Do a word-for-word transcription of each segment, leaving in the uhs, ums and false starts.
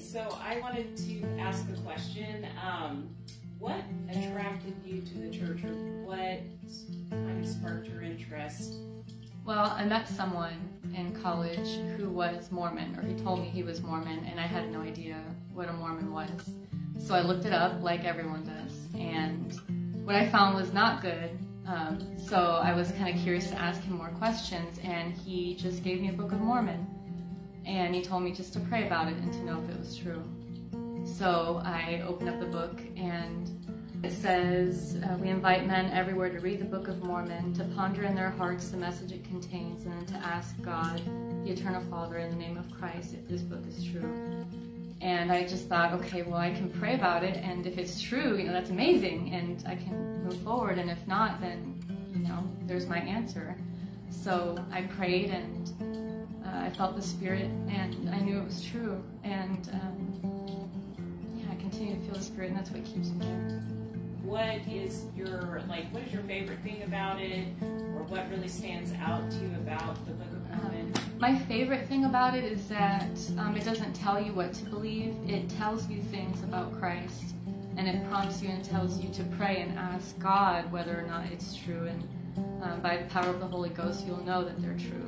so I wanted to ask a question. Um, what attracted you to the church, or what kind of sparked your interest? Well, I met someone in college who was Mormon, or he told me he was Mormon, and I had no idea what a Mormon was. So I looked it up, like everyone does, and what I found was not good. Um, so I was kind of curious to ask him more questions, and he just gave me a Book of Mormon. And he told me just to pray about it and to know if it was true. So I opened up the book, and it says, uh, we invite men everywhere to read the Book of Mormon, to ponder in their hearts the message it contains, and then to ask God, the Eternal Father, in the name of Christ, if this book is true. And I just thought, okay, well, I can pray about it, and if it's true, you know, that's amazing, and I can move forward, and if not, then, you know, there's my answer. So I prayed, and Uh, I felt the Spirit, and I knew it was true, and um, yeah, I continue to feel the Spirit, and that's what keeps me. What is your, like, what is your favorite thing about it, or what really stands out to you about the Book of Mormon? Um, my favorite thing about it is that um, it doesn't tell you what to believe. It tells you things about Christ, and it prompts you and tells you to pray and ask God whether or not it's true, and um, by the power of the Holy Ghost, you'll know that they're true.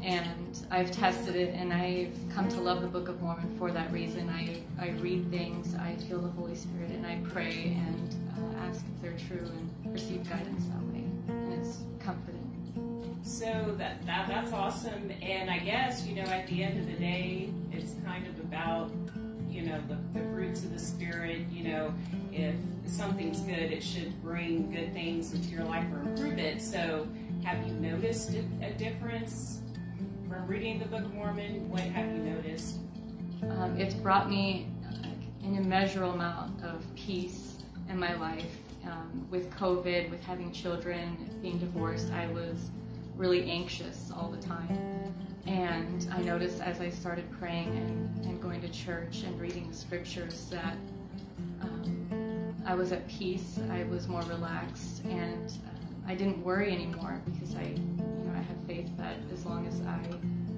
And I've tested it, and I've come to love the Book of Mormon for that reason. I, I read things, I feel the Holy Spirit, and I pray and uh, ask if they're true and receive guidance that way. And it's comforting. So that, that that's awesome. And I guess, you know, at the end of the day, it's kind of about, you know, the, the fruits of the Spirit. You know, if something's good, it should bring good things into your life or improve it. So have you noticed a difference from reading the Book of Mormon? What have you noticed? Um, it's brought me an immeasurable amount of peace in my life. Um, with COVID, with having children, being divorced, I was really anxious all the time. And I noticed as I started praying and, and going to church and reading the scriptures that um, I was at peace, I was more relaxed, and um, I didn't worry anymore because I I have faith that as long as I,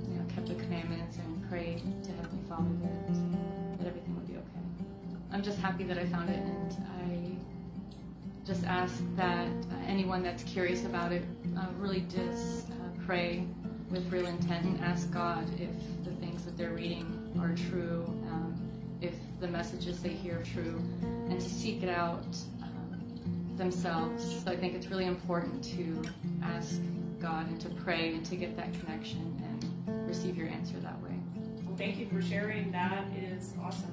you know, kept the commandments and prayed to Heavenly Father, that, that everything would be okay. I'm just happy that I found it, and I just ask that anyone that's curious about it uh, really just uh, pray with real intent and ask God if the things that they're reading are true, um, if the messages they hear are true, and to seek it out um, themselves. So I think it's really important to ask God and to pray and to get that connection and receive your answer that way. Well, thank you for sharing. That is awesome.